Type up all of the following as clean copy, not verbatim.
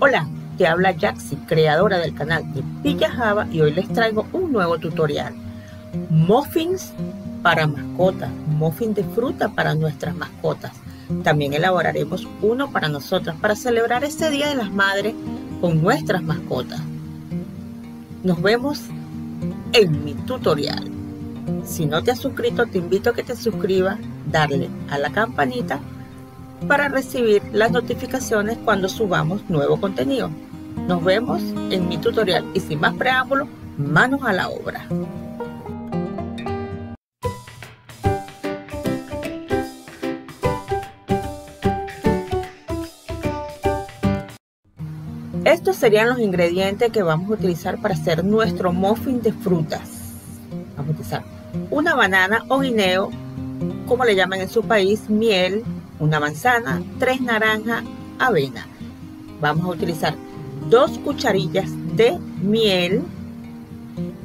Hola, te habla Jaxi, creadora del canal de Villahava, y hoy les traigo un nuevo tutorial. Muffins para mascotas, muffins de fruta para nuestras mascotas. También elaboraremos uno para nosotras para celebrar este Día de las Madres con nuestras mascotas. Nos vemos en mi tutorial. Si no te has suscrito, te invito a que te suscribas, darle a la campanita para recibir las notificaciones cuando subamos nuevo contenido. Nos vemos en mi tutorial y sin más preámbulos, manos a la obra. Estos serían los ingredientes que vamos a utilizar para hacer nuestro muffin de frutas. Vamos a utilizar una banana o guineo, como le llaman en su país, miel, una manzana, 3 naranjas, avena. Vamos a utilizar 2 cucharillas de miel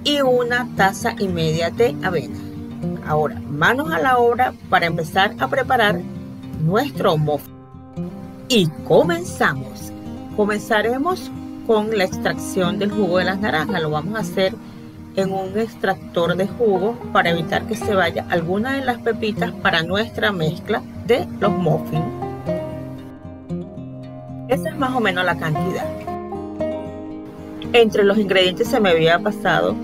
y 1,5 tazas de avena. Ahora, manos a la obra para empezar a preparar nuestro muffin. Y comenzamos. Comenzaremos con la extracción del jugo de las naranjas. Lo vamos a hacer en un extractor de jugo para evitar que se vaya alguna de las pepitas para nuestra mezcla de los muffins. Esa es más o menos la cantidad. Entre los ingredientes se me había pasado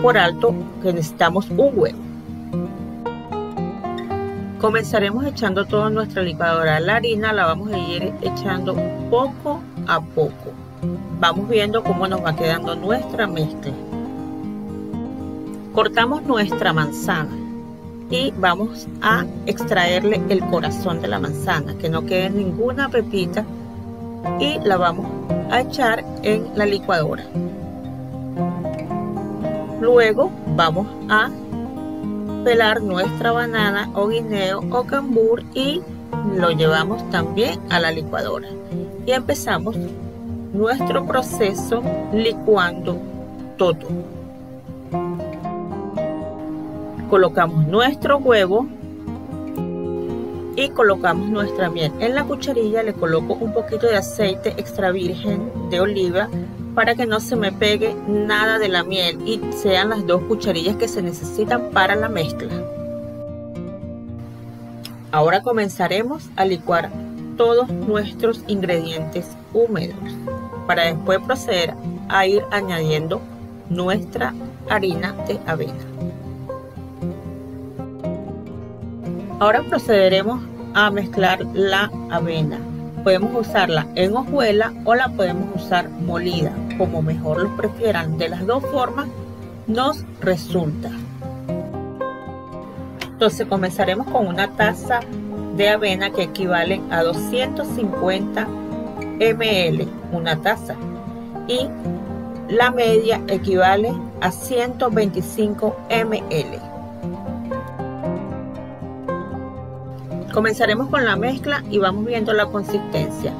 por alto que necesitamos un huevo. Comenzaremos echando toda nuestra licuadora. La harina la vamos a ir echando poco a poco. Vamos viendo cómo nos va quedando nuestra mezcla. Cortamos nuestra manzana y vamos a extraerle el corazón de la manzana, que no quede ninguna pepita, y la vamos a echar en la licuadora. Luego vamos a pelar nuestra banana o guineo o cambur y lo llevamos también a la licuadora. Y empezamos nuestro proceso licuando todo. Colocamos nuestro huevo y colocamos nuestra miel. En la cucharilla le coloco un poquito de aceite extra virgen de oliva para que no se me pegue nada de la miel y sean las 2 cucharillas que se necesitan para la mezcla. Ahora comenzaremos a licuar todos nuestros ingredientes húmedos para después proceder a ir añadiendo nuestra harina de avena. Ahora procederemos a mezclar la avena. Podemos usarla en hojuela o la podemos usar molida, como mejor los prefieran. De las 2 formas nos resulta. Entonces comenzaremos con 1 taza de avena, que equivalen a 250 ml, 1 taza. Y la media equivale a 125 ml. Comenzaremos con la mezcla y vamos viendo la consistencia.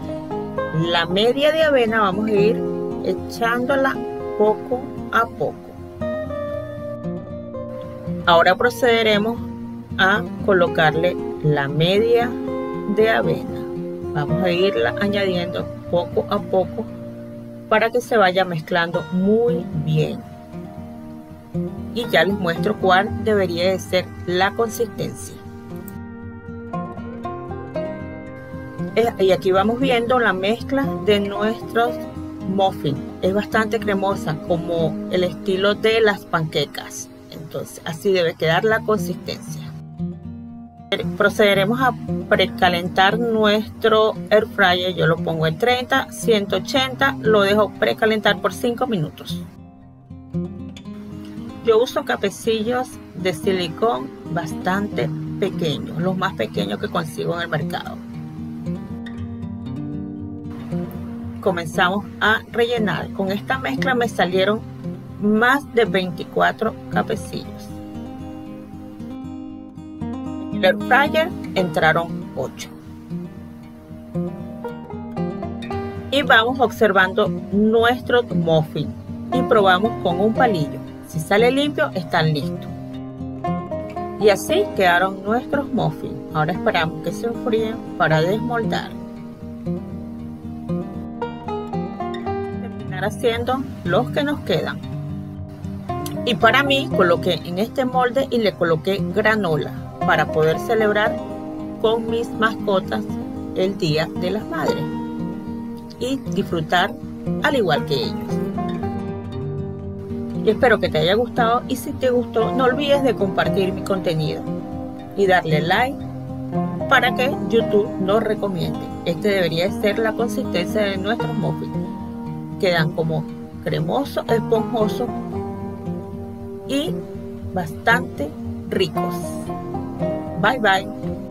La media de avena vamos a ir echándola poco a poco. Ahora procederemos a colocarle la media de avena. Vamos a irla añadiendo poco a poco para que se vaya mezclando muy bien. Y ya les muestro cuál debería de ser la consistencia. Y aquí vamos viendo la mezcla de nuestros muffins. Es bastante cremosa, como el estilo de las panquecas. Entonces, así debe quedar la consistencia. Procederemos a precalentar nuestro air fryer. Yo lo pongo en 30, 180, lo dejo precalentar por 5 minutos. Yo uso capecillos de silicón bastante pequeños, los más pequeños que consigo en el mercado. Comenzamos a rellenar. Con esta mezcla me salieron más de 24 capecillos. En el air fryer entraron 8. Y vamos observando nuestro muffin y probamos con un palillo. Si sale limpio, están listos. Y así quedaron nuestros muffins. Ahora esperamos que se enfríen para desmoldar. continuar haciendo los que nos quedan. Y para mí coloqué en este molde y le coloqué granola para poder celebrar con mis mascotas el Día de las Madres y disfrutar al igual que ellos. Y espero que te haya gustado, y si te gustó no olvides de compartir mi contenido y darle like para que YouTube nos recomiende. Este debería ser la consistencia de nuestros muffins. Quedan como cremosos, esponjosos y bastante ricos. Bye bye.